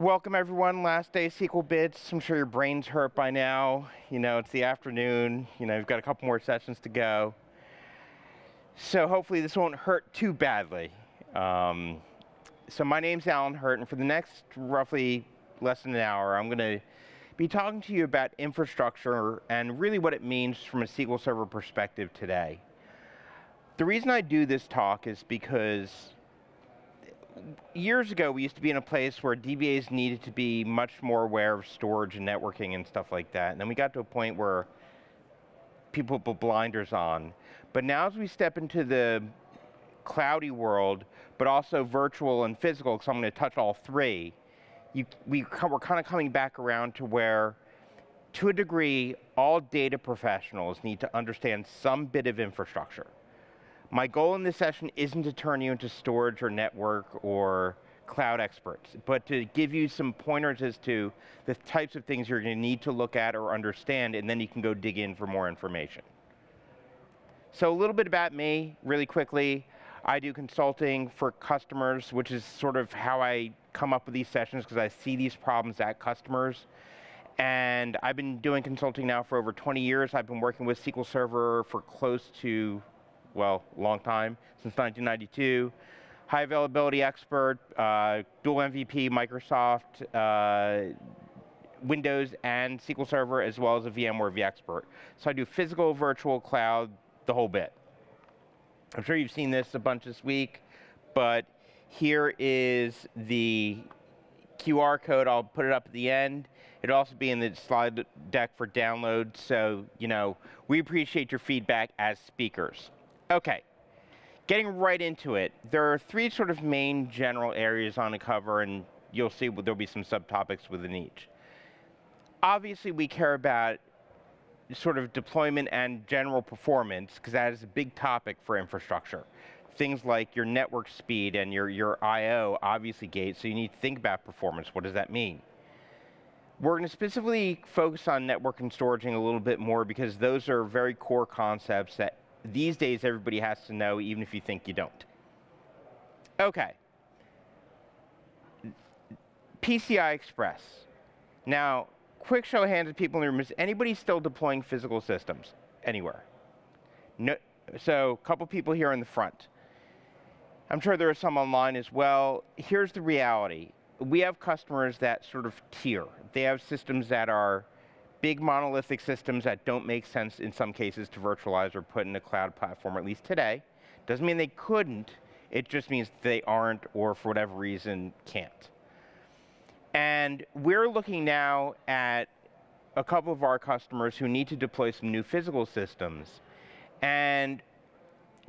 Welcome everyone, last day SQL Bits. I'm sure your brain's hurt by now. You know, it's the afternoon. You know, you've got a couple more sessions to go. So hopefully this won't hurt too badly. So my name's Allan Hirt, and for the next roughly less than an hour, I'm gonna be talking to you about infrastructure and really what it means from a SQL Server perspective today. The reason I do this talk is because years ago, we used to be in a place where DBAs needed to be much more aware of storage and networking and stuff like that. And then we got to a point where people put blinders on. But now as we step into the cloudy world, but also virtual and physical, because I'm going to touch all three, we're kind of coming back around to where, to a degree, all data professionals need to understand some bit of infrastructure. My goal in this session isn't to turn you into storage or network or cloud experts, but to give you some pointers as to the types of things you're going to need to look at or understand, and then you can go dig in for more information. So a little bit about me, really quickly. I do consulting for customers, which is sort of how I come up with these sessions, because I see these problems at customers. And I've been doing consulting now for over 20 years. I've been working with SQL Server for close to, well, long time, since 1992. High availability expert, dual MVP, Microsoft, Windows and SQL Server, as well as a VMware vExpert. So I do physical, virtual, cloud, the whole bit. I'm sure you've seen this a bunch this week, but here is the QR code. I'll put it up at the end. It'll also be in the slide deck for download. So, you know, we appreciate your feedback as speakers. Okay, getting right into it, there are three sort of main general areas on the cover, and you'll see there'll be some subtopics within each. Obviously, we care about sort of deployment and general performance, because that is a big topic for infrastructure. Things like your network speed and your I/O obviously gate, so you need to think about performance. What does that mean? We're going to specifically focus on network and storaging a little bit more, because those are very core concepts that these days, everybody has to know, even if you think you don't. Okay. PCI Express. Now, quick show of hands of people in the room. Is anybody still deploying physical systems anywhere? No. So, a couple people here in the front. I'm sure there are some online as well. Here's the reality. We have customers that sort of tier. They have systems that are big monolithic systems that don't make sense in some cases to virtualize or put in a cloud platform, at least today. Doesn't mean they couldn't, it just means they aren't, or for whatever reason, can't. And we're looking now at a couple of our customers who need to deploy some new physical systems. And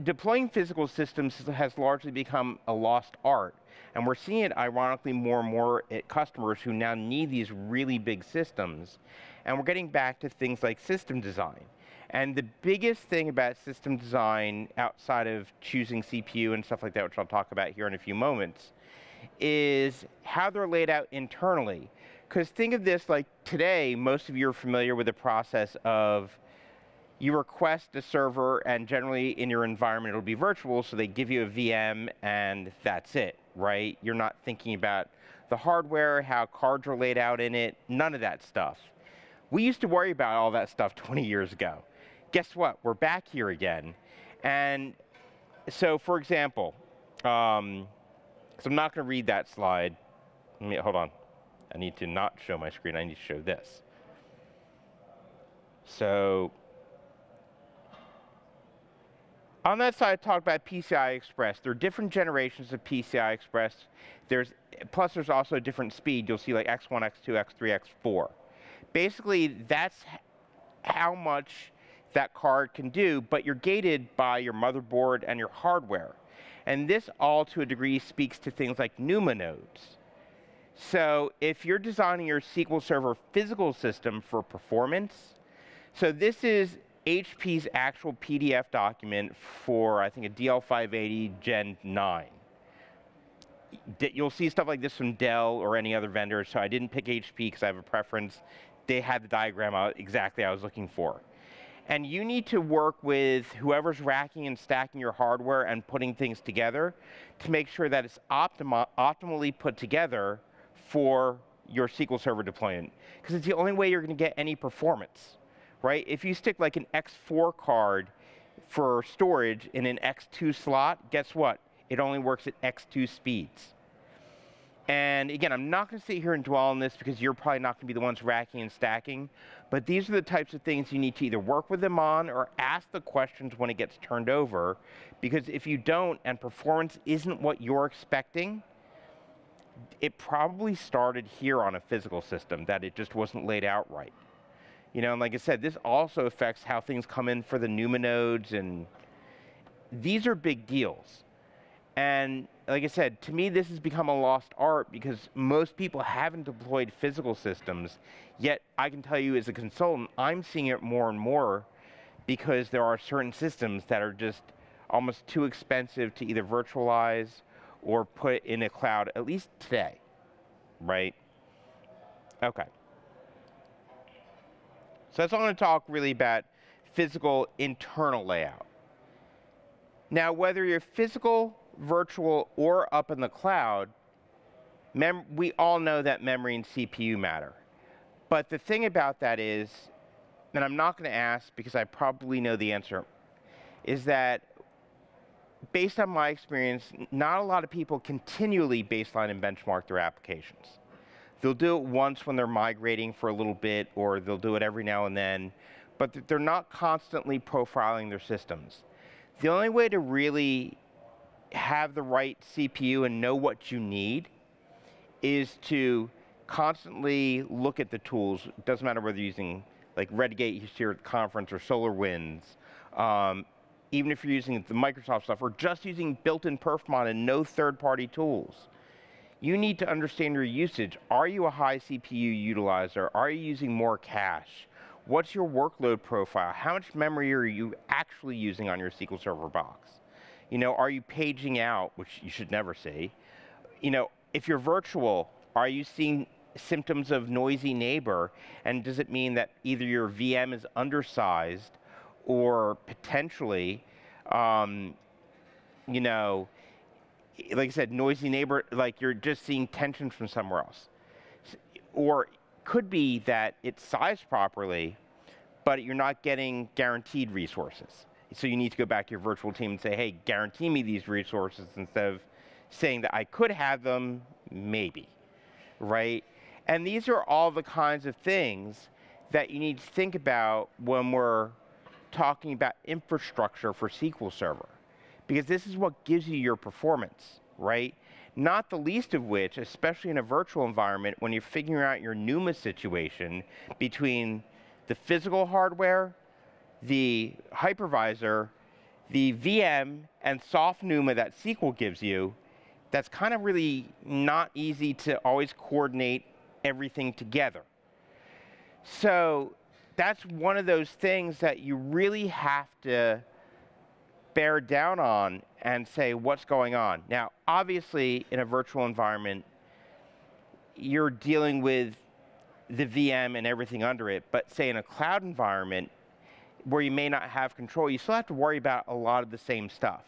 deploying physical systems has largely become a lost art. And we're seeing it, ironically, more and more at customers who now need these really big systems. And we're getting back to things like system design. And the biggest thing about system design, outside of choosing CPU and stuff like that, which I'll talk about here in a few moments, is how they're laid out internally. Because think of this like today, most of you are familiar with the process of you request a server, and generally in your environment it'll be virtual, so they give you a VM and that's it, right? You're not thinking about the hardware, how cards are laid out in it, none of that stuff. We used to worry about all that stuff 20 years ago. Guess what? We're back here again. And so, for example, so I'm not going to read that slide. Hold on. I need to not show my screen. I need to show this. So, on that side, I talked about PCI Express. There are different generations of PCI Express. Plus, there's also a different speed. You'll see like X1, X2, X3, X4. Basically, that's how much that card can do, but you're gated by your motherboard and your hardware. And this all, to a degree, speaks to things like NUMA nodes. So if you're designing your SQL Server physical system for performance, so this is HP's actual PDF document for, I think, a DL580 Gen 9. You'll see stuff like this from Dell or any other vendor, so I didn't pick HP because I have a preference. They had the diagram out exactly I was looking for. And you need to work with whoever's racking and stacking your hardware and putting things together to make sure that it's optimally put together for your SQL Server deployment, because it's the only way you're going to get any performance, right? If you stick like an X4 card for storage in an X2 slot, guess what? It only works at X2 speeds. And again, I'm not going to sit here and dwell on this because you're probably not going to be the ones racking and stacking, but these are the types of things you need to either work with them on or ask the questions when it gets turned over, because if you don't and performance isn't what you're expecting, it probably started here on a physical system that it just wasn't laid out right. You know, and like I said, this also affects how things come in for the NUMA nodes, and these are big deals. And like I said, to me, this has become a lost art because most people haven't deployed physical systems, yet I can tell you as a consultant, I'm seeing it more and more because there are certain systems that are just almost too expensive to either virtualize or put in a cloud, at least today, right? Okay. So that's all I'm going to talk really about physical internal layout. Now, whether you're physical, virtual, or up in the cloud, we all know that memory and CPU matter. But the thing about that is, and I'm not going to ask because I probably know the answer, is that based on my experience, not a lot of people continually baseline and benchmark their applications. They'll do it once when they're migrating for a little bit, or they'll do it every now and then, but they're not constantly profiling their systems. The only way to really have the right CPU and know what you need is to constantly look at the tools. It doesn't matter whether you're using like Redgate here at the conference or SolarWinds, even if you're using the Microsoft stuff, or just using built-in PerfMon and no third-party tools. You need to understand your usage. Are you a high CPU utilizer? Are you using more cache? What's your workload profile? How much memory are you actually using on your SQL Server box? You know, are you paging out, which you should never see? You know, if you're virtual, are you seeing symptoms of noisy neighbor? And does it mean that either your VM is undersized or potentially, you know, like I said, noisy neighbor, like you're just seeing tension from somewhere else? Or could be that it's sized properly, but you're not getting guaranteed resources. So you need to go back to your virtual team and say, hey, guarantee me these resources, instead of saying that I could have them, maybe, right? And these are all the kinds of things that you need to think about when we're talking about infrastructure for SQL Server, because this is what gives you your performance, right? Not the least of which, especially in a virtual environment, when you're figuring out your NUMA situation between the physical hardware, the hypervisor, the VM, and soft NUMA that SQL gives you, that's kind of really not easy to always coordinate everything together. So that's one of those things that you really have to bear down on and say, what's going on? Now, obviously, in a virtual environment, you're dealing with the VM and everything under it, but say in a cloud environment where you may not have control, you still have to worry about a lot of the same stuff.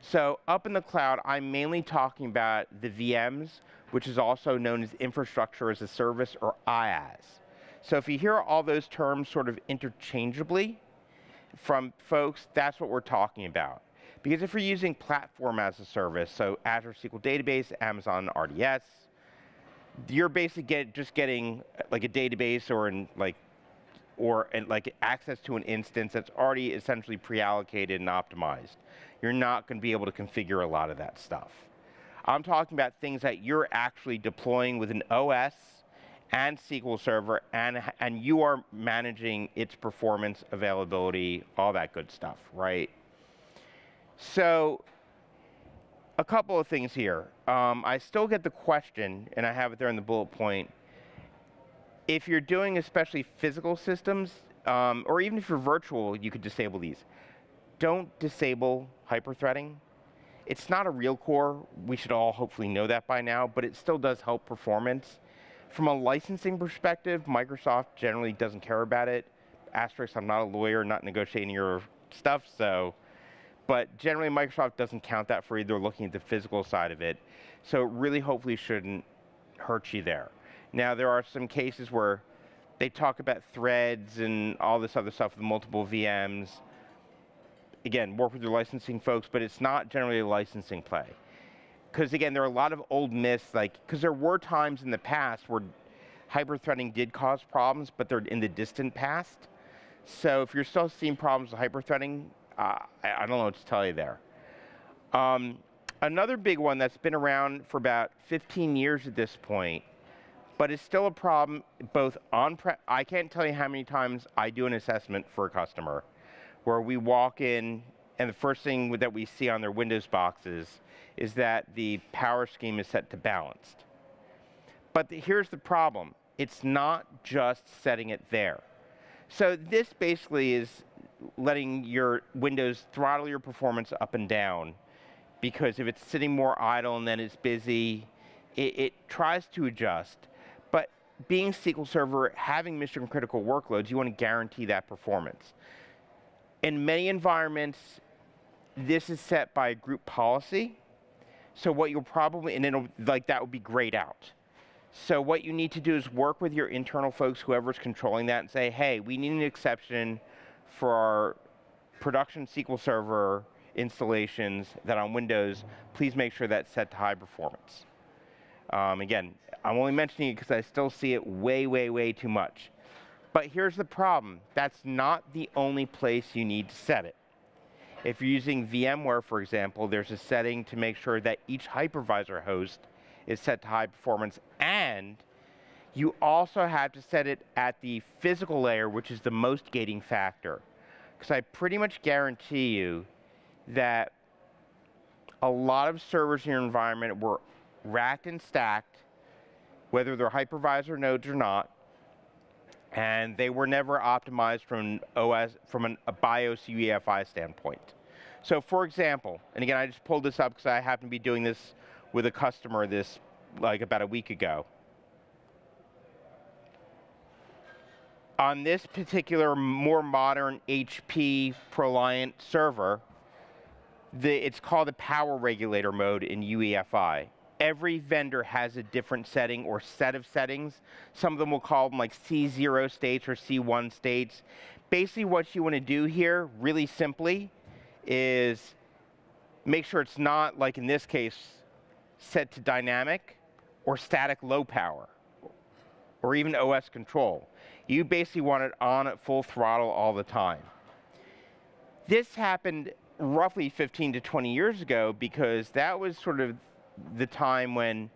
So up in the cloud, I'm mainly talking about the VMs, which is also known as infrastructure as a service, or IaaS. So if you hear all those terms sort of interchangeably from folks, that's what we're talking about. Because if you're using platform as a service, so Azure SQL Database, Amazon RDS, you're basically just getting like a database or access to an instance that's already essentially pre-allocated and optimized. You're not going to be able to configure a lot of that stuff. I'm talking about things that you're actually deploying with an OS and SQL Server, and you are managing its performance, availability, all that good stuff, right? So a couple of things here. I still get the question, and I have it there in the bullet point, if you're doing especially physical systems, or even if you're virtual, you could disable these. Don't disable hyperthreading. It's not a real core. We should all hopefully know that by now, but it still does help performance. From a licensing perspective, Microsoft generally doesn't care about it. Asterisk, I'm not a lawyer, not negotiating your stuff, so. But generally, Microsoft doesn't count that for either looking at the physical side of it. So it really hopefully shouldn't hurt you there. Now, there are some cases where they talk about threads and all this other stuff with multiple VMs. Again, work with your licensing folks, but it's not generally a licensing play. Because again, there are a lot of old myths, like, because there were times in the past where hyper-threading did cause problems, but they're in the distant past. So if you're still seeing problems with hyper-threading, I don't know what to tell you there. Another big one that's been around for about 15 years at this point, but it's still a problem both on-prem. I can't tell you how many times I do an assessment for a customer where we walk in and the first thing that we see on their Windows boxes is that the power scheme is set to balanced. But here's the problem. It's not just setting it there. So this basically is letting your Windows throttle your performance up and down, because if it's sitting more idle and then it's busy, it tries to adjust. But being SQL Server, having mission critical workloads, you want to guarantee that performance. In many environments, this is set by a group policy. So what you'll probably, and it'll, like, that would be grayed out. So what you need to do is work with your internal folks, whoever's controlling that, and say, hey, we need an exception for our production SQL Server installations that on Windows, please make sure that's set to high performance. Again, I'm only mentioning it because I still see it way, way, way too much. But here's the problem. That's not the only place you need to set it. If you're using VMware, for example, there's a setting to make sure that each hypervisor host is set to high performance, and you also have to set it at the physical layer, which is the most gating factor. Because I pretty much guarantee you that a lot of servers in your environment were racked and stacked, whether they're hypervisor nodes or not, and they were never optimized from a BIOS UEFI standpoint. So for example, and again, I just pulled this up because I happen to be doing this with a customer like about a week ago. On this particular more modern HP ProLiant server, it's called the power regulator mode in UEFI. Every vendor has a different setting or set of settings. Some of them will call them like C0 states or C1 states. Basically what you want to do here, really simply, is make sure it's not, like in this case, set to dynamic or static low power or even OS control. You basically want it on at full throttle all the time. This happened roughly 15 to 20 years ago because that was sort of the time when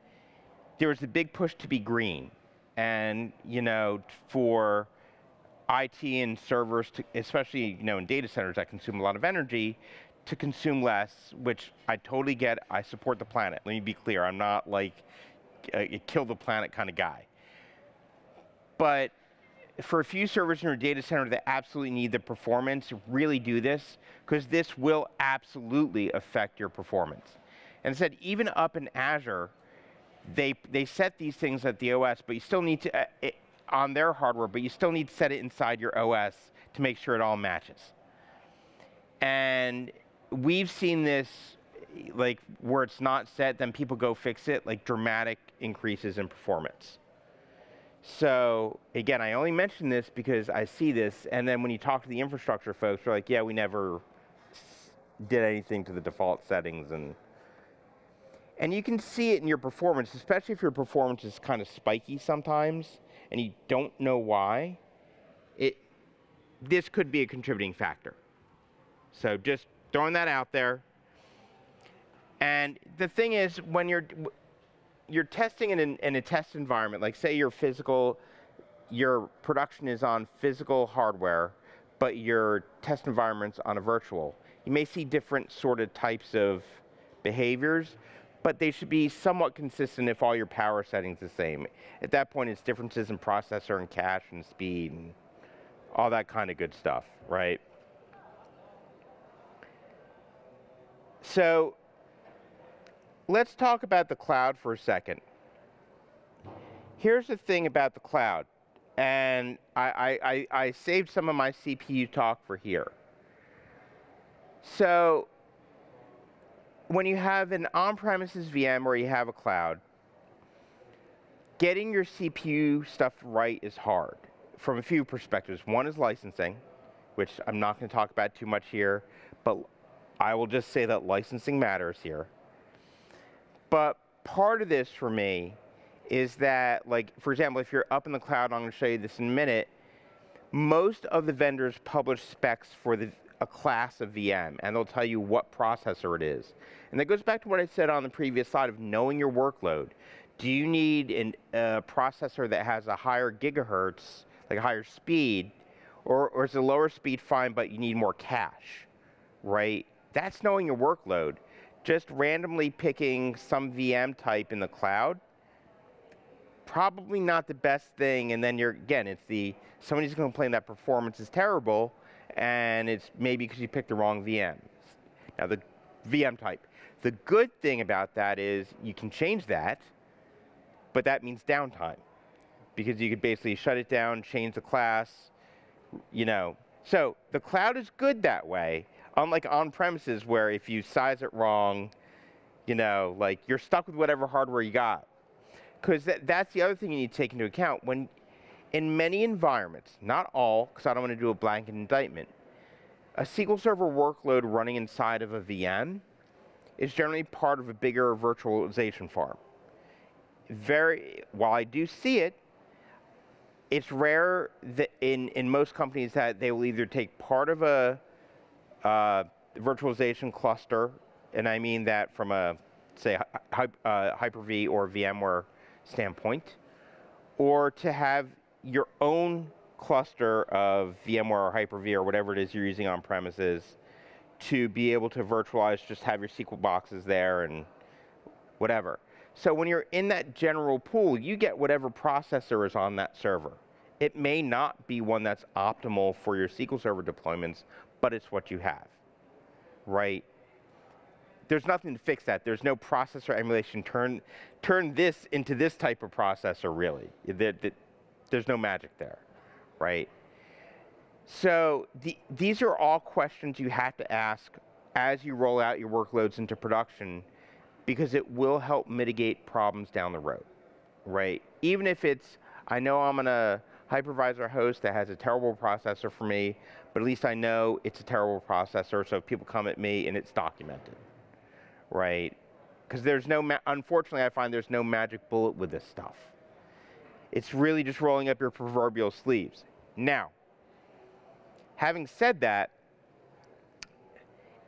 there was a big push to be green and, you know, for IT and servers, especially, you know, in data centers that consume a lot of energy, to consume less, which I totally get. I support the planet. Let me be clear. I'm not like a kill the planet kind of guy. But for a few servers in your data center that absolutely need the performance, really do this, because this will absolutely affect your performance. And I said, even up in Azure, they set these things at the OS, but you still need to, on their hardware, but you still need to set it inside your OS to make sure it all matches. And we've seen this, like, where it's not set, then people go fix it, like dramatic increases in performance. So again, I only mention this because I see this, and then when you talk to the infrastructure folks, they're like, yeah, we never did anything to the default settings. And you can see it in your performance, especially if your performance is kind of spiky sometimes, and you don't know why. This could be a contributing factor. So just throwing that out there. And the thing is, when you're testing in a test environment, like say your production is on physical hardware, but your test environment's on a virtual, you may see different sort of types of behaviors, but they should be somewhat consistent if all your power settings are the same. At that point, it's differences in processor and cache and speed and all that kind of good stuff, right? So let's talk about the cloud for a second. Here's the thing about the cloud, and I saved some of my CPU talk for here. So when you have an on-premises VM or you have a cloud, Getting your CPU stuff right is hard from a few perspectives. One is licensing, which I'm not going to talk about too much here, but I will just say that licensing matters here. But part of this for me is that, like, for example, if you're up in the cloud, I'm going to show you this in a minute, most of the vendors publish specs for a class of VM, and they'll tell you what processor it is. And that goes back to what I said on the previous slide of knowing your workload. Do you need a processor that has a higher gigahertz, like a higher speed, or is a lower speed fine, but you need more cache, right? That's knowing your workload. Just randomly picking some VM type in the cloud, probably not the best thing, and then you're, again, it's somebody's gonna complain that performance is terrible, and it's maybe because you picked the wrong VM. Now, the VM type. The good thing about that is you can change that, but that means downtime, because you could basically shut it down, change the class, you know. So the cloud is good that way, unlike on-premises where if you size it wrong, you know, like you're stuck with whatever hardware you got. Because that's the other thing you need to take into account. When in many environments, not all, because I don't want to do a blanket indictment, a SQL Server workload running inside of a VM is generally part of a bigger virtualization farm. While I do see it, it's rare that in most companies that they will either take part of a virtualization cluster, and I mean that from a, say, Hyper-V or VMware standpoint, or to have your own cluster of VMware or Hyper-V or whatever it is you're using on premises to be able to virtualize, just have your SQL boxes there and whatever. So when you're in that general pool, you get whatever processor is on that server. It may not be one that's optimal for your SQL Server deployments, but it's what you have, right? There's nothing to fix that. There's no processor emulation. Turn this into this type of processor, really. There's no magic there, right? So these are all questions you have to ask as you roll out your workloads into production, because it will help mitigate problems down the road, right? Even if it's, I know I'm on a hypervisor host that has a terrible processor for me, but at least I know it's a terrible processor, so if people come at me and it's documented, right? Because there's no, unfortunately I find there's no magic bullet with this stuff. It's really just rolling up your proverbial sleeves. Now, having said that,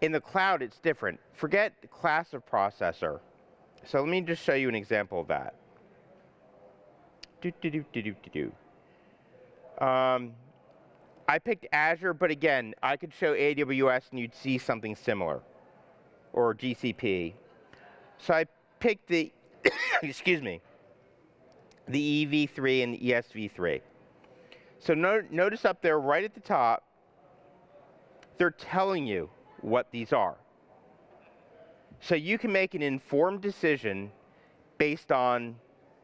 in the cloud it's different. Forget the class of processor. So let me just show you an example of that. I picked Azure, but again, I could show AWS and you'd see something similar, or GCP. So I picked the, excuse me, the EV3 and the ESV3. So notice up there, right at the top, they're telling you what these are. So you can make an informed decision based on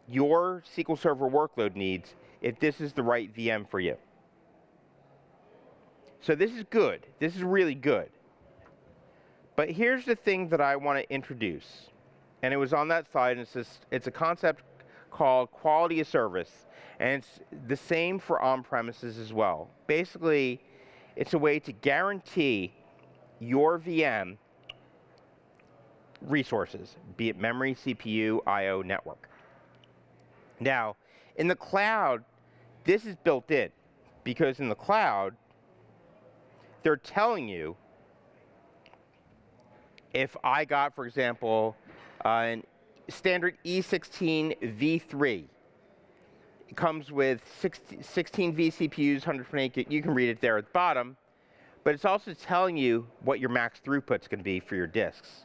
your SQL Server workload needs if this is the right VM for you. So this is good. This is really good. But here's the thing that I want to introduce. And it was on that slide, and it's a concept called quality of service. And it's the same for on-premises as well. Basically, it's a way to guarantee your VM resources, be it memory, CPU, I/O, network. Now, in the cloud, this is built in, because in the cloud, they're telling you if I got, for example, an standard E16 V3. It comes with 16 vCPUs, 128, you can read it there at the bottom, but it's also telling you what your max throughput's going to be for your disks.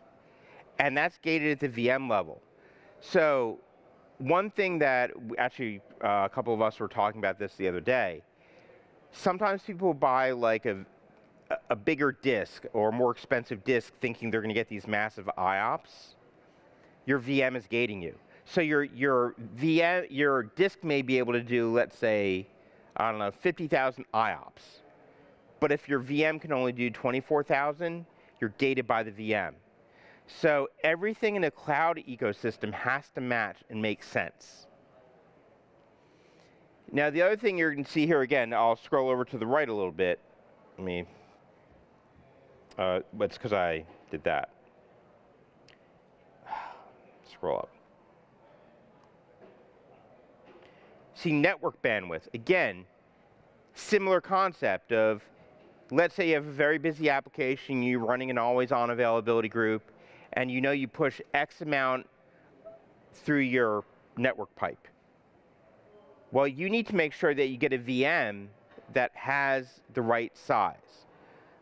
And that's gated at the VM level. So one thing that, actually, a couple of us were talking about this the other day, sometimes people buy like a bigger disk or a more expensive disk thinking they're going to get these massive IOPS. Your VM is gating you. So your disk may be able to do, let's say, I don't know, 50,000 IOPS. But if your VM can only do 24,000, you're gated by the VM. So everything in a cloud ecosystem has to match and make sense. Now, the other thing you're going to see here again, I'll scroll over to the right a little bit. I mean, that's because I did that. Scroll up. See, network bandwidth. Again, similar concept of, let's say you have a very busy application, you're running an always-on availability group, and you know you push X amount through your network pipe. Well, you need to make sure that you get a VM that has the right size.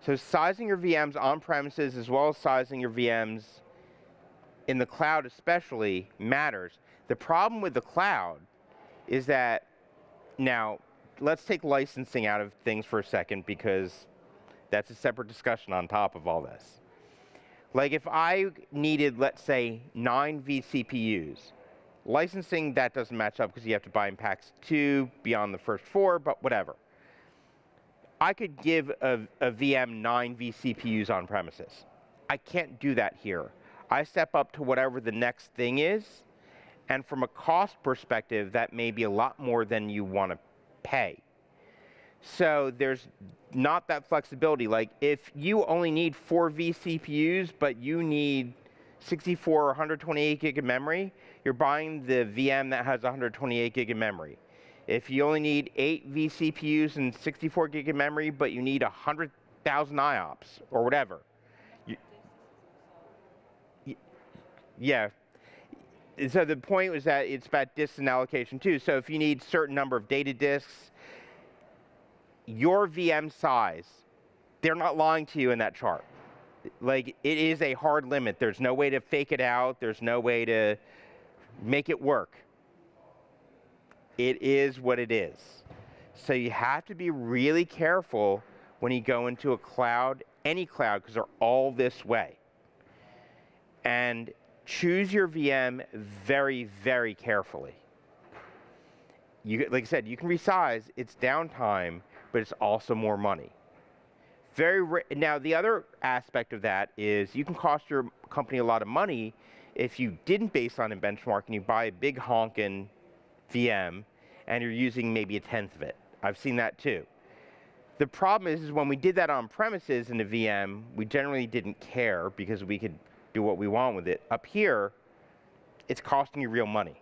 So sizing your VMs on premises as well as sizing your VMs in the cloud especially matters. The problem with the cloud is that, now, let's take licensing out of things for a second because that's a separate discussion on top of all this. Like if I needed, let's say, 9 vCPUs, licensing, that doesn't match up because you have to buy in packs of 2 beyond the first 4, but whatever. I could give a VM 9 vCPUs on premises. I can't do that here. I step up to whatever the next thing is, and from a cost perspective, that may be a lot more than you want to pay. So there's not that flexibility. Like if you only need 4 vCPUs, but you need 64 or 128 gig of memory, you're buying the VM that has 128 gig of memory. If you only need 8 vCPUs and 64 gig of memory, but you need 100,000 IOPS or whatever. Yeah. So the point was that it's about disk and allocation too. So if you need a certain number of data disks, your VM size, they're not lying to you in that chart. Like it is a hard limit. There's no way to fake it out. There's no way to make it work. It is what it is. So you have to be really careful when you go into a cloud, any cloud, because they're all this way. And choose your VM very, very carefully. You, like I said, you can resize, it's downtime, but it's also more money. Now, the other aspect of that is you can cost your company a lot of money if you didn't base on a benchmark and you buy a big honkin' VM and you're using maybe 1/10 of it. I've seen that too. The problem is when we did that on premises in a VM, we generally didn't care because we could do what we want with it. Up here, it's costing you real money.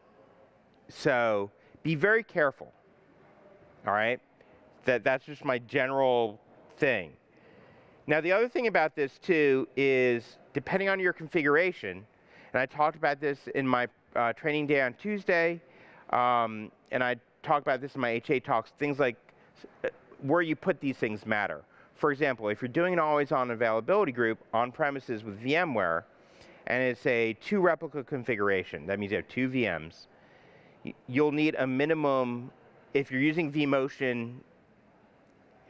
So be very careful, all right? That's just my general thing. Now, the other thing about this too is depending on your configuration, and I talked about this in my training day on Tuesday, and I talked about this in my HA talks, things like where you put these things matter. For example, if you're doing an always-on availability group on premises with VMware, and it's a 2 replica configuration, that means you have 2 VMs, you'll need a minimum, if you're using vMotion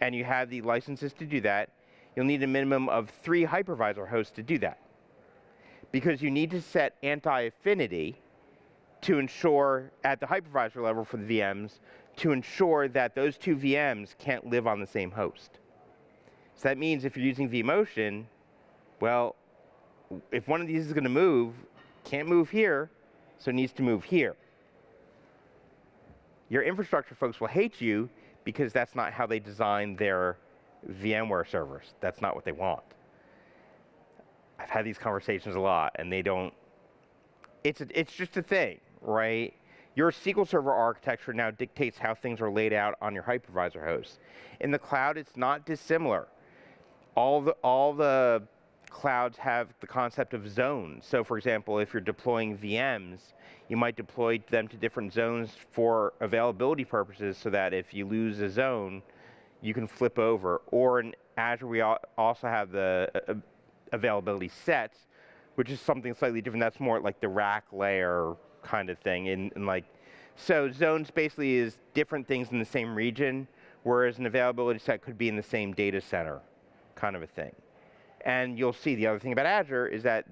and you have the licenses to do that, you'll need a minimum of 3 hypervisor hosts to do that. Because you need to set anti-affinity to ensure, at the hypervisor level for the VMs, to ensure that those 2 VMs can't live on the same host. So that means if you're using vMotion, well, if one of these is going to move, can't move here, so it needs to move here. Your infrastructure folks will hate you because that's not how they design their VMware servers. That's not what they want. I've had these conversations a lot, and they don't. It's just a thing, right? Your SQL Server architecture now dictates how things are laid out on your hypervisor hosts. In the cloud, it's not dissimilar. All the clouds have the concept of zones. So for example, if you're deploying VMs, you might deploy them to different zones for availability purposes so that if you lose a zone, you can flip over. Or in Azure, we also have the availability sets, which is something slightly different. That's more like the rack layer kind of thing. And like, so zones basically is different things in the same region, whereas an availability set could be in the same data center kind of a thing. And you'll see the other thing about Azure is that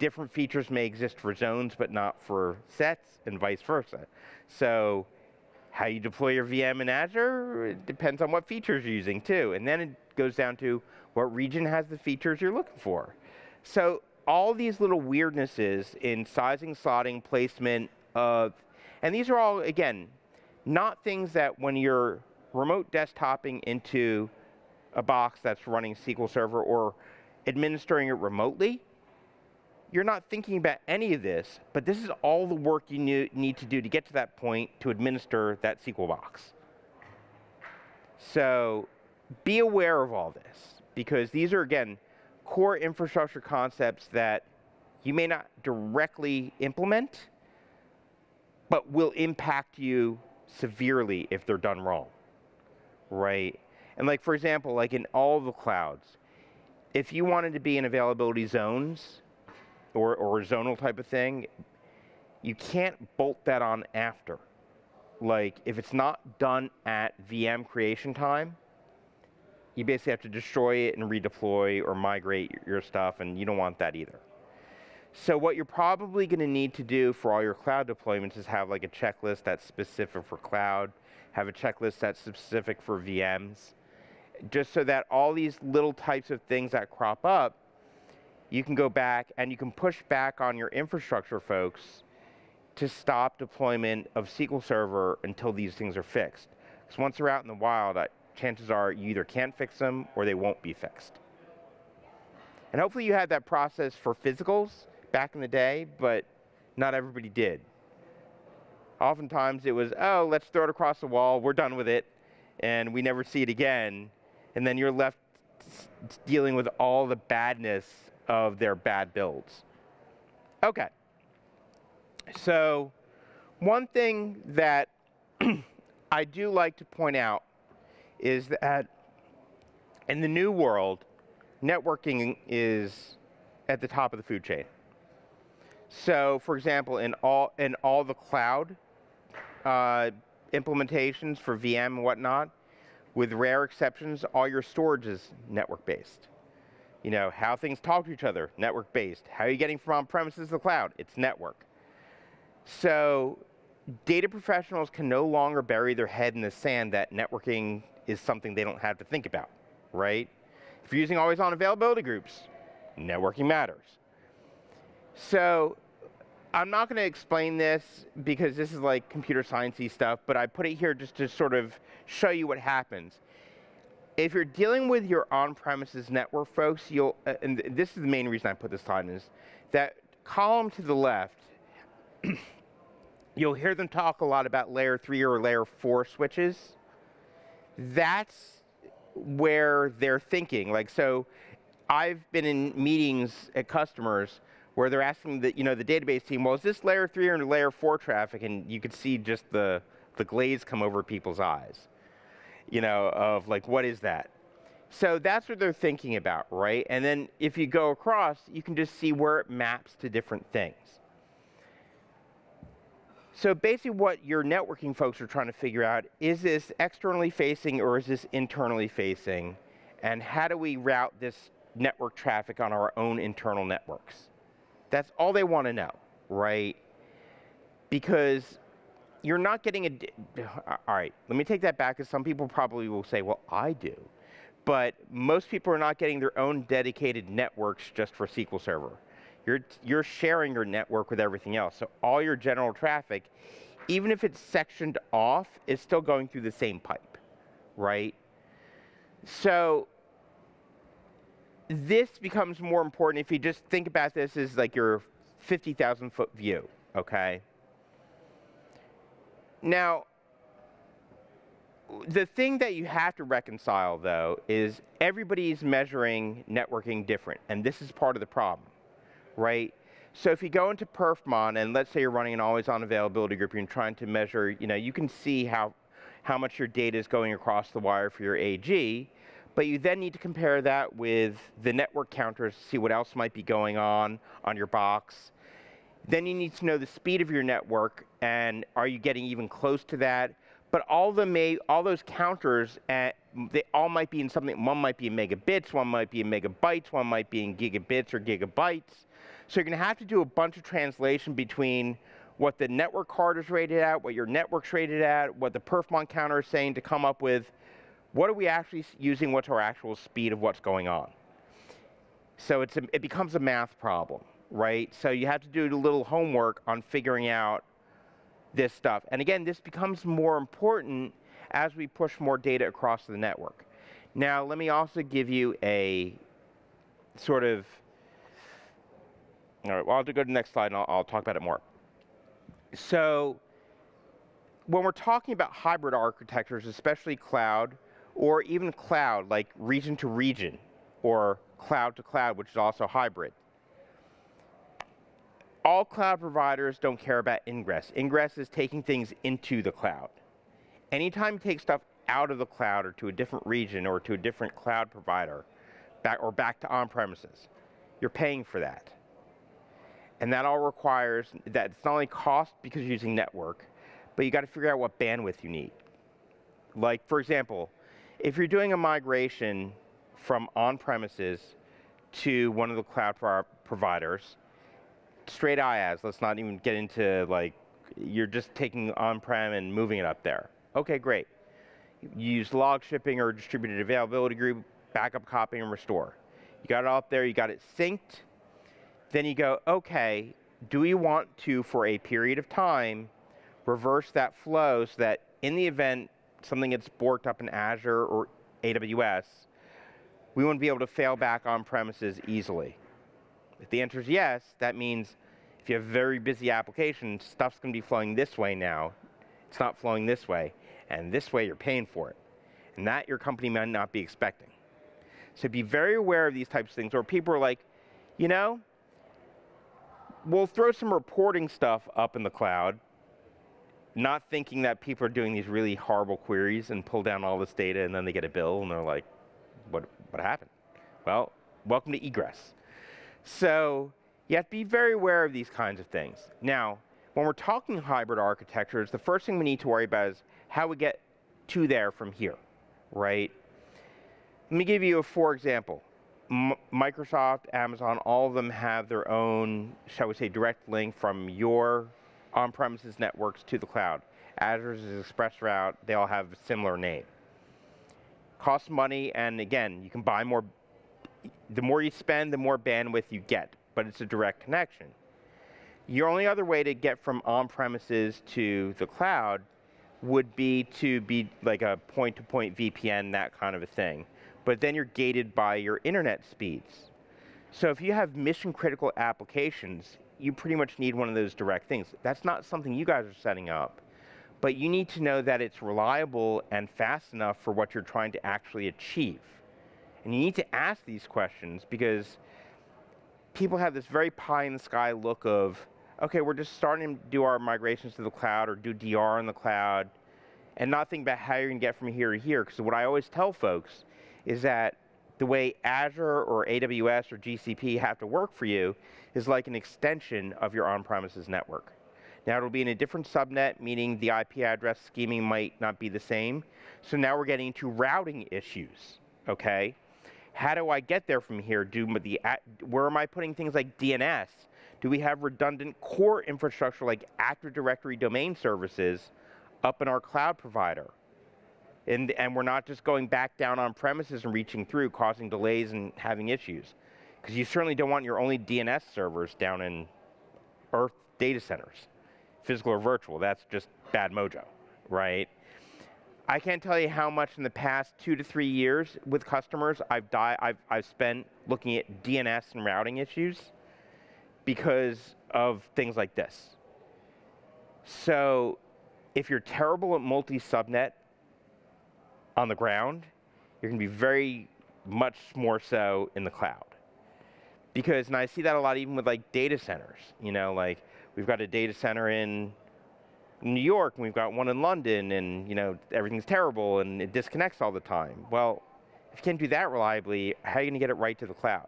different features may exist for zones, but not for sets and vice versa. So how you deploy your VM in Azure, it depends on what features you're using too. And then it goes down to what region has the features you're looking for. So all these little weirdnesses in sizing, slotting, placement of, and these are all, again, not things that when you're remote desktopping into a box that's running SQL Server or administering it remotely, you're not thinking about any of this, but this is all the work you need to do to get to that point to administer that SQL box. So be aware of all this, because these are, again, core infrastructure concepts that you may not directly implement, but will impact you severely if they're done wrong, right? And like, for example, like in all the clouds, if you wanted to be in availability zones or zonal type of thing, you can't bolt that on after. Like, if it's not done at VM creation time, you basically have to destroy it and redeploy or migrate your stuff, and you don't want that either. So what you're probably going to need to do for all your cloud deployments is have like a checklist that's specific for cloud, have a checklist that's specific for VMs, just so that all these little types of things that crop up, you can go back and you can push back on your infrastructure folks to stop deployment of SQL Server until these things are fixed. Because once they're out in the wild, chances are you either can't fix them or they won't be fixed. And hopefully you had that process for physicals back in the day, but not everybody did. Oftentimes it was, oh, let's throw it across the wall, we're done with it, and we never see it again. And then you're left dealing with all the badness of their bad builds. Okay. So one thing that I do like to point out is that in the new world, networking is at the top of the food chain. So, for example, in all the cloud implementations for VM and whatnot, with rare exceptions, all your storage is network-based. You know, how things talk to each other, network-based. How are you getting from on-premises to the cloud? It's network. So data professionals can no longer bury their head in the sand that networking is something they don't have to think about, right? If you're using always-on availability groups, networking matters. So I'm not going to explain this because this is like computer science-y stuff, but I put it here just to sort of show you what happens. If you're dealing with your on-premises network folks, you'll, and this is the main reason I put this slide in, is that column to the left, you'll hear them talk a lot about layer 3 or layer 4 switches. That's where they're thinking. Like, so I've been in meetings at customers where they're asking the, you know, the database team, well, is this layer 3 or layer 4 traffic? And you could see just the glaze come over people's eyes, you know, of like, what is that? So that's what they're thinking about, right? And then if you go across, you can just see where it maps to different things. So basically what your networking folks are trying to figure out, is this externally facing or is this internally facing? And how do we route this network traffic on our own internal networks? That's all they want to know, right? Because you're not getting a, all right, let me take that back, because some people probably will say, well, I do. But most people are not getting their own dedicated networks just for SQL Server. You're sharing your network with everything else. So all your general traffic, even if it's sectioned off, is still going through the same pipe, right? So this becomes more important if you just think about this as like your 50,000 foot view, okay? Now, the thing that you have to reconcile, though, is everybody's measuring networking different, and this is part of the problem. Right? So if you go into perfmon, and let's say you're running an always-on availability group, you're trying to measure, you know, you can see how much your data is going across the wire for your AG, but you then need to compare that with the network counters to see what else might be going on your box. Then you need to know the speed of your network, and are you getting even close to that? But all those counters, they all might be in something. One might be in megabits, one might be in megabytes, one might be in gigabits or gigabytes. So you're going to have to do a bunch of translation between what the network card is rated at, what your network's rated at, what the perfmon counter is saying, to come up with what are we actually using, what's our actual speed of what's going on. So it becomes a math problem, right? So you have to do a little homework on figuring out this stuff. And again, this becomes more important as we push more data across the network. Now, let me also give you a sort of, all right, well, I'll go to the next slide and I'll talk about it more. So when we're talking about hybrid architectures, especially cloud, or even cloud, like region to region, or cloud to cloud, which is also hybrid, all cloud providers don't care about ingress. Ingress is taking things into the cloud. Anytime you take stuff out of the cloud or to a different region or to a different cloud provider, back to on-premises, you're paying for that. And that all requires that it's not only cost because you're using network, but you got to figure out what bandwidth you need. Like, for example, if you're doing a migration from on-premises to one of the cloud providers, straight IaaS, let's not even get into like, you're just taking on-prem and moving it up there. Okay, great. You use log shipping or distributed availability group, backup, copying, and restore. You got it all up there, you got it synced. Then you go, okay, do we want to, for a period of time, reverse that flow so that in the event something gets borked up in Azure or AWS, we want to be able to fail back on premises easily? If the answer is yes, that means if you have a very busy application, stuff's going to be flowing this way now. It's not flowing this way. And this way, you're paying for it. And that your company might not be expecting. So be very aware of these types of things. Or people are like, you know, we'll throw some reporting stuff up in the cloud, not thinking that people are doing these really horrible queries and pull down all this data, and then they get a bill, and they're like, what happened? Well, welcome to egress. So you have to be very aware of these kinds of things. Now, when we're talking hybrid architectures, the first thing we need to worry about is how we get to there from here, right? Let me give you a for example. Microsoft, Amazon, all of them have their own, shall we say, direct link from your on-premises networks to the cloud. Azure's is Express Route. They all have a similar name. Costs money, and again, you can buy more. The more you spend, the more bandwidth you get, but it's a direct connection. Your only other way to get from on-premises to the cloud would be to be like a point-to-point VPN, that kind of a thing. But then you're gated by your internet speeds. So if you have mission-critical applications, you pretty much need one of those direct things. That's not something you guys are setting up, but you need to know that it's reliable and fast enough for what you're trying to actually achieve. And you need to ask these questions because people have this very pie-in-the-sky look of, okay, we're just starting to do our migrations to the cloud or do DR in the cloud and not think about how you're going to get from here to here. Because what I always tell folks is that the way Azure or AWS or GCP have to work for you is like an extension of your on-premises network. Now it'll be in a different subnet, meaning the IP address scheming might not be the same. So now we're getting into routing issues, okay? How do I get there from here? Where am I putting things like DNS? Do we have redundant core infrastructure like Active Directory domain services up in our cloud provider? And we're not just going back down on premises and reaching through, causing delays and having issues. Because you certainly don't want your only DNS servers down in Earth data centers, physical or virtual. That's just bad mojo, right? I can't tell you how much in the past 2 to 3 years with customers I've spent looking at DNS and routing issues because of things like this. So if you're terrible at multi-subnet on the ground, you're going to be very much more so in the cloud. Because, and I see that a lot even with like data centers, you know, like we've got a data center in New York, and we've got one in London, and you know everything's terrible, and it disconnects all the time. Well, if you can't do that reliably, how are you going to get it right to the cloud?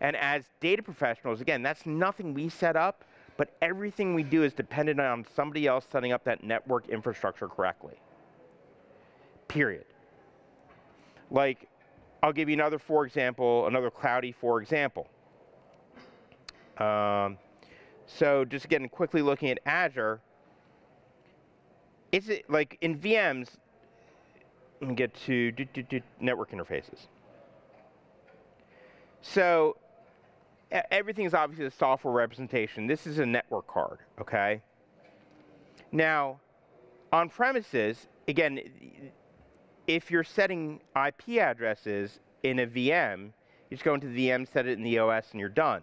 And as data professionals, again, that's nothing we set up, but everything we do is dependent on somebody else setting up that network infrastructure correctly. Period. Like, I'll give you another for example, another cloudy for example. So just again, quickly looking at Azure. Is it like in VMs, let me get to network interfaces. So everything is obviously a software representation. This is a network card, okay? Now, on premises, again, if you're setting IP addresses in a VM, you just go into the VM, set it in the OS, and you're done.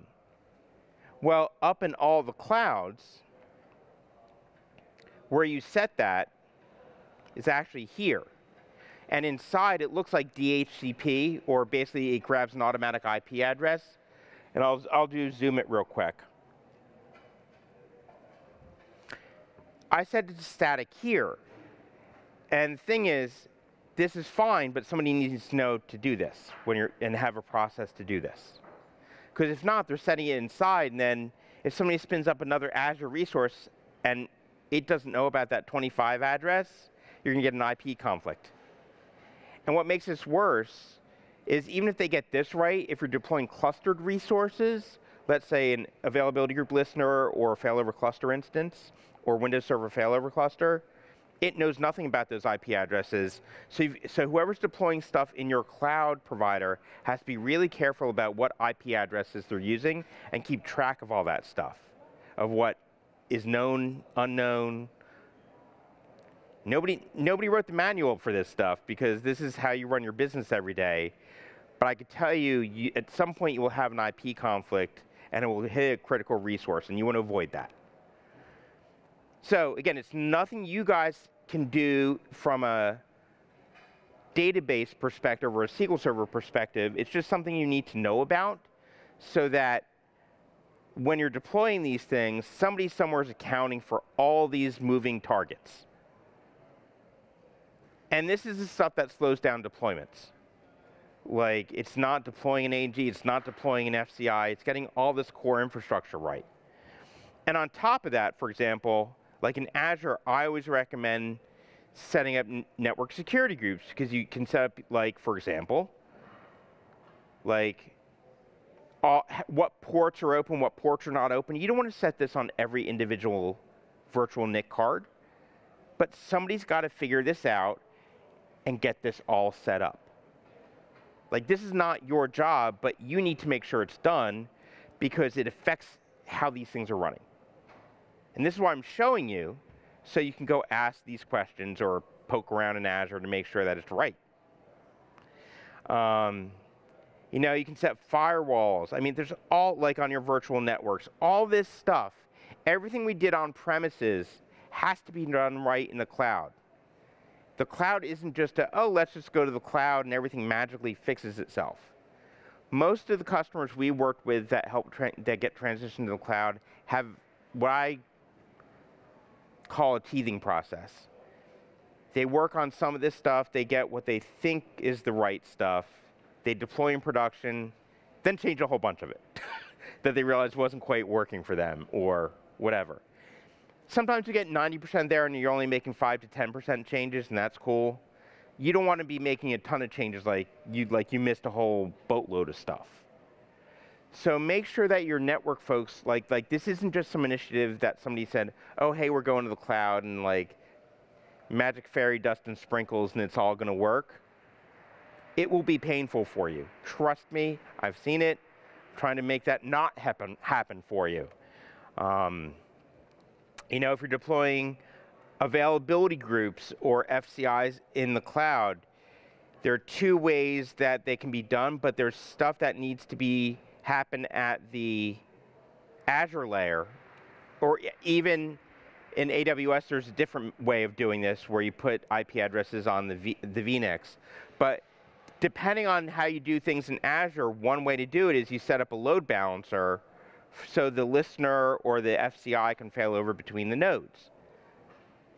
Well, up in all the clouds, where you set that is actually here. And inside, it looks like DHCP, or basically it grabs an automatic IP address. And I'll do zoom it real quick. I set it to static here. And the thing is, this is fine, but somebody needs to know to do this when you're, and have a process to do this. Because if not, they're setting it inside, and then if somebody spins up another Azure resource and it doesn't know about that 25 address, you're going to get an IP conflict. And what makes this worse is even if they get this right, if you're deploying clustered resources, let's say an availability group listener or a failover cluster instance or Windows Server failover cluster, it knows nothing about those IP addresses. So whoever's deploying stuff in your cloud provider has to be really careful about what IP addresses they're using and keep track of all that stuff, of what is known, unknown. Nobody wrote the manual for this stuff because this is how you run your business every day. But I could tell you, at some point you will have an IP conflict and it will hit a critical resource, and you want to avoid that. So again, it's nothing you guys can do from a database perspective or a SQL Server perspective. It's just something you need to know about so that when you're deploying these things, somebody somewhere is accounting for all these moving targets. And this is the stuff that slows down deployments. Like, it's not deploying an AG, it's not deploying an FCI, it's getting all this core infrastructure right. And on top of that, for example, like in Azure, I always recommend setting up network security groups, because you can set up, like, for example, like what ports are open, what ports are not open. You don't want to set this on every individual virtual NIC card, but somebody's got to figure this out and get this all set up. Like, this is not your job, but you need to make sure it's done because it affects how these things are running. And this is why I'm showing you, so you can go ask these questions or poke around in Azure to make sure that it's right. You know, you can set firewalls. I mean, there's all, like, on your virtual networks, all this stuff. Everything we did on premises has to be done right in the cloud. The cloud isn't just a, oh, let's just go to the cloud and everything magically fixes itself. Most of the customers we worked with that get transitioned to the cloud have what I call a teething process. They work on some of this stuff, they get what they think is the right stuff, they deploy in production, then change a whole bunch of it that they realize wasn't quite working for them or whatever. Sometimes you get 90% there and you're only making 5 to 10% changes, and that's cool. You don't want to be making a ton of changes like you missed a whole boatload of stuff. So make sure that your network folks, like this isn't just some initiative that somebody said, oh, hey, we're going to the cloud and like magic fairy dust and sprinkles and it's all going to work. It will be painful for you. Trust me, I've seen it. I'm trying to make that not happen for you. You know, if you're deploying availability groups or FCIs in the cloud, there are two ways that they can be done, but there's stuff that needs to happen at the Azure layer, or even in AWS, there's a different way of doing this where you put IP addresses on the VNICs. But depending on how you do things in Azure, one way to do it is you set up a load balancer so the listener or the FCI can fail over between the nodes.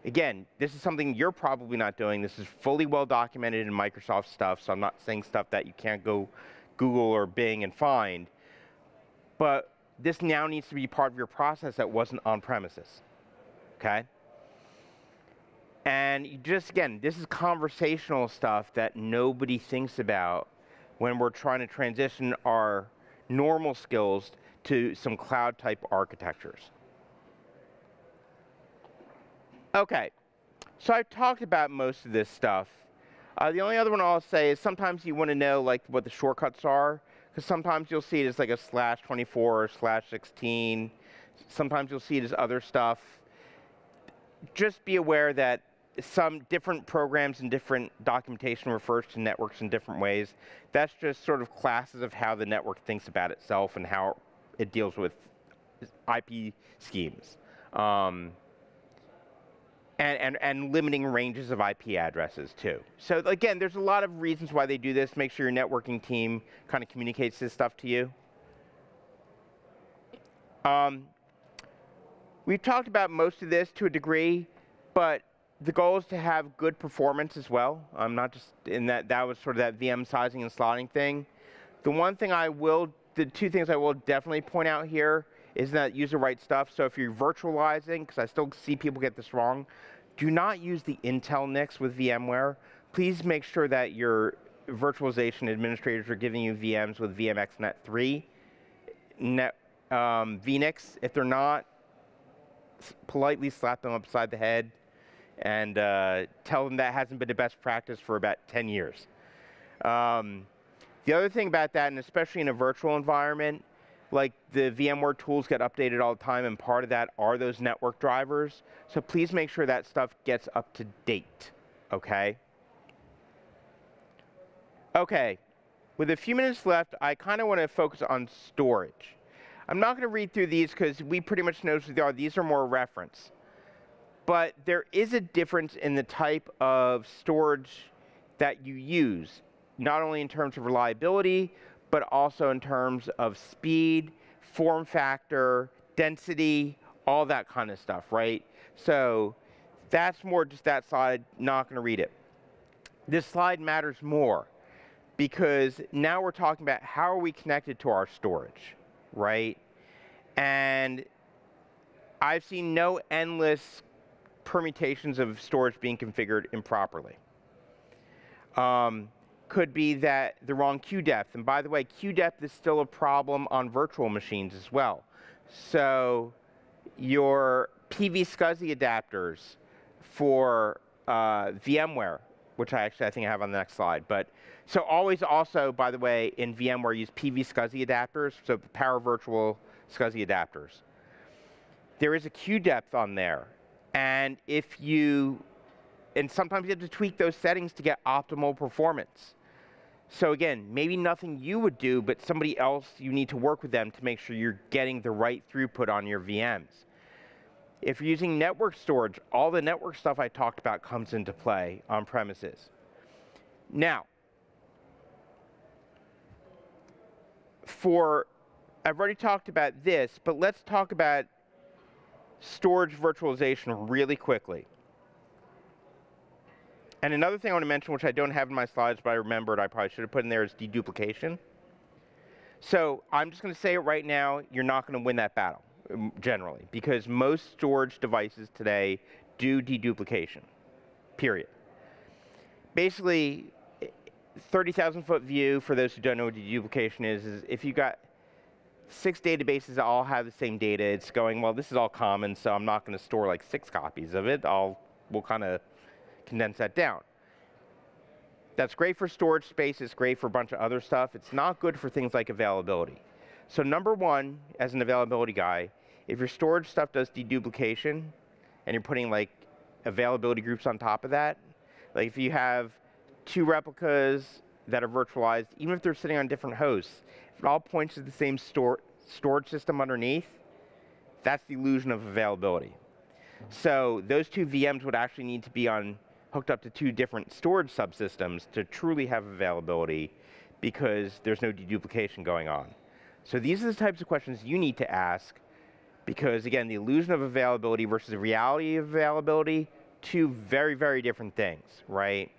Again, this is something you're probably not doing. This is fully well documented in Microsoft stuff, so I'm not saying stuff that you can't go Google or Bing and find. But this now needs to be part of your process that wasn't on premises, okay? And you just, again, this is conversational stuff that nobody thinks about when we're trying to transition our normal skills to some cloud-type architectures. Okay, so I've talked about most of this stuff. The only other one I'll say is sometimes you want to know like what the shortcuts are, because sometimes you'll see it as like a /24 or /16. Sometimes you'll see it as other stuff. just be aware that some different programs and different documentation refers to networks in different ways. That's just sort of classes of how the network thinks about itself and how it deals with IP schemes. And limiting ranges of IP addresses too. So again, there's a lot of reasons why they do this. Make sure your networking team kind of communicates this stuff to you. We've talked about most of this to a degree, but the goal is to have good performance as well. I'm not just in that was sort of that VM sizing and slotting thing. The two things I will definitely point out here is that use the right stuff. So if you're virtualizing, because I still see people get this wrong, do not use the Intel NICs with VMware. Please make sure that your virtualization administrators are giving you VMs with VMXNet 3, vNICs. If they're not, politely slap them upside the head and tell them that hasn't been the best practice for about 10 years. The other thing about that, and especially in a virtual environment, like the VMware tools get updated all the time, and part of that are those network drivers. So please make sure that stuff gets up to date, okay? Okay, with a few minutes left, I kind of want to focus on storage. I'm not going to read through these because we pretty much know what they are. These are more reference. But there is a difference in the type of storage that you use, not only in terms of reliability, but also in terms of speed, form factor, density, all that kind of stuff, right? So that's more just that slide, not going to read it. This slide matters more because now we're talking about how are we connected to our storage, right? And I've seen no endless permutations of storage being configured improperly. Could be that the wrong queue depth. And by the way, queue depth is still a problem on virtual machines as well. So your PV SCSI adapters for VMware, which I think I have on the next slide. But so always also, by the way, in VMware, use PV SCSI adapters, so power virtual SCSI adapters. There is a queue depth on there. And sometimes you have to tweak those settings to get optimal performance. So again, maybe nothing you would do, but somebody else, you need to work with them to make sure you're getting the right throughput on your VMs. If you're using network storage, all the network stuff I talked about comes into play on premises. Now, I've already talked about this, but let's talk about storage virtualization really quickly. And another thing I want to mention, which I don't have in my slides, but I remembered I probably should have put in there, is deduplication. So I'm just going to say it right now, you're not going to win that battle, generally, because most storage devices today do deduplication, period. Basically, 30,000-foot view, for those who don't know what deduplication is if you've got 6 databases that all have the same data, it's going, well, this is all common, so I'm not going to store like 6 copies of it. We'll kind of condense that down. That's great for storage space. It's great for a bunch of other stuff. It's not good for things like availability. So number one, as an availability guy, if your storage stuff does deduplication and you're putting like availability groups on top of that, like if you have 2 replicas that are virtualized, even if they're sitting on different hosts, if it all points to the same storage system underneath, that's the illusion of availability. So those 2 VMs would actually need to be hooked up to 2 different storage subsystems to truly have availability because there's no deduplication going on. So these are the types of questions you need to ask because, again, the illusion of availability versus the reality of availability, 2 very, very different things, right?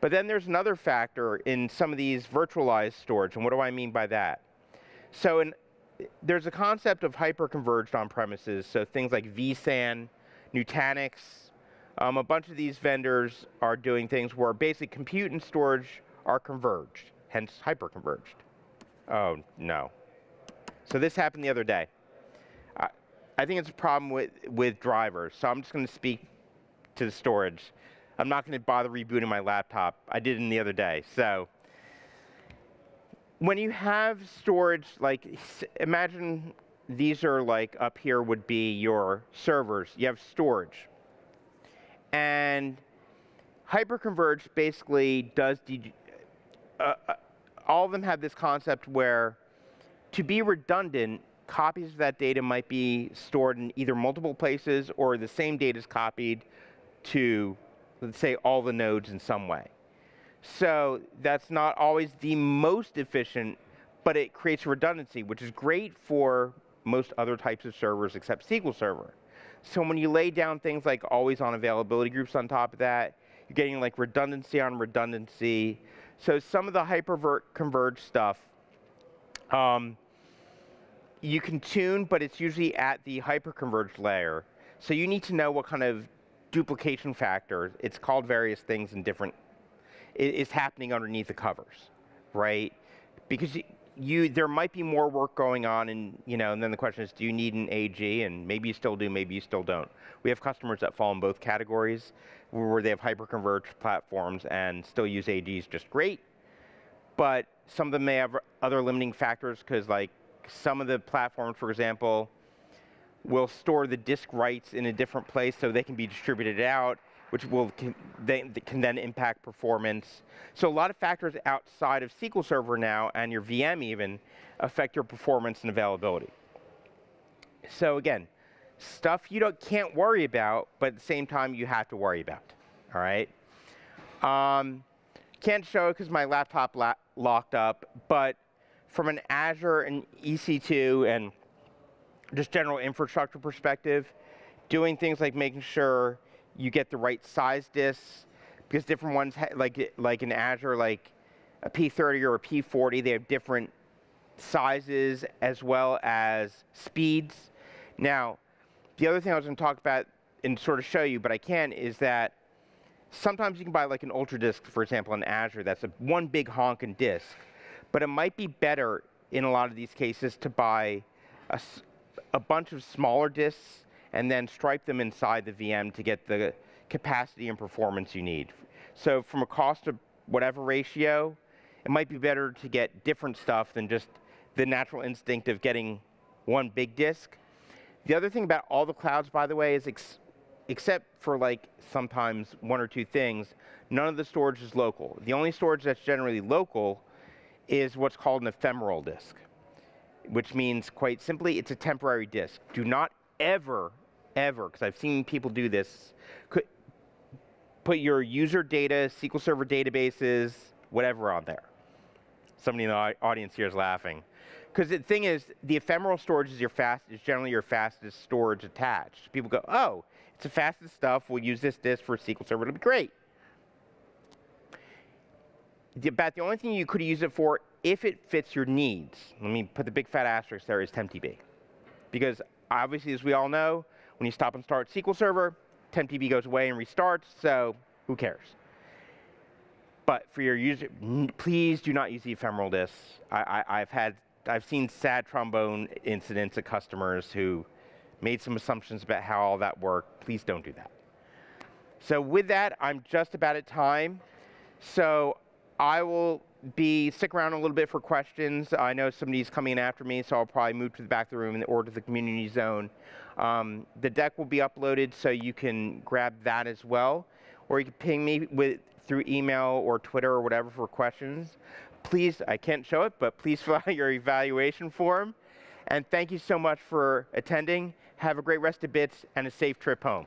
But then there's another factor in some of these virtualized storage, and what do I mean by that? So there's a concept of hyper-converged on-premises, so things like vSAN, Nutanix, a bunch of these vendors are doing things where basic compute and storage are converged, hence hyper-converged. Oh, no. So this happened the other day. I think it's a problem with drivers, so I'm just going to speak to the storage. I'm not going to bother rebooting my laptop. I did it the other day, so. When you have storage, like imagine these are like up here would be your servers. You have storage. And hyperconverged basically does all of them have this concept where, to be redundant, copies of that data might be stored in either multiple places or the same data is copied to, let's say, all the nodes in some way. So that's not always the most efficient, but it creates redundancy, which is great for most other types of servers except SQL Server. So when you lay down things like always-on availability groups on top of that, you're getting like redundancy on redundancy. So some of the hyper-converged stuff, you can tune, but it's usually at the hyper-converged layer. So you need to know what kind of duplication factor, it's called various things in different, is happening underneath the covers, right? Because there might be more work going on, and and then the question is, do you need an AG? And maybe you still do, maybe you still don't. We have customers that fall in both categories, where they have hyper-converged platforms and still use AGs just great, but some of them may have other limiting factors, because like some of the platforms, for example, will store the disk writes in a different place so they can be distributed out, which can then impact performance. So a lot of factors outside of SQL Server now, and your VM even, affect your performance and availability. So again, stuff you can't worry about, but at the same time you have to worry about, all right? Can't show it because my laptop locked up, but from an Azure and EC2 and just general infrastructure perspective, doing things like making sure you get the right size disks, because different ones, like in Azure, like a P30 or a P40, they have different sizes as well as speeds. Now, the other thing I was going to talk about and sort of show you, but I can't, is that sometimes you can buy like an ultra disk, for example, in Azure, that's one big honking disk, but it might be better in a lot of these cases to buy a bunch of smaller disks and then stripe them inside the VM to get the capacity and performance you need. So from a cost to whatever ratio, it might be better to get different stuff than just the natural instinct of getting one big disk. The other thing about all the clouds, by the way, is except for like sometimes one or two things, none of the storage is local. The only storage that's generally local is what's called an ephemeral disk, which means, quite simply, it's a temporary disk. Do not ever, ever, because I've seen people do this, put your user data, SQL Server databases, whatever on there. Somebody in the audience here is laughing. Because the thing is, the ephemeral storage is generally your fastest storage attached. People go, oh, it's the fastest stuff, we'll use this disk for SQL Server, it'll be great. About the only thing you could use it for, if it fits your needs, let me put the big fat asterisk there, is tempdb. Because obviously, as we all know, when you stop and start SQL Server, tempdb goes away and restarts, so who cares? But for your user, please do not use the ephemeral disks. I've seen sad trombone incidents of customers who made some assumptions about how all that worked. Please don't do that. So with that, I'm just about at time. So I will stick around a little bit for questions. I know somebody's coming in after me, so I'll probably move to the back of the room or to the community zone. The deck will be uploaded, so you can grab that as well. Or you can ping me through email or Twitter or whatever for questions. Please, I can't show it, but please fill out your evaluation form. And thank you so much for attending. Have a great rest of Bits and a safe trip home.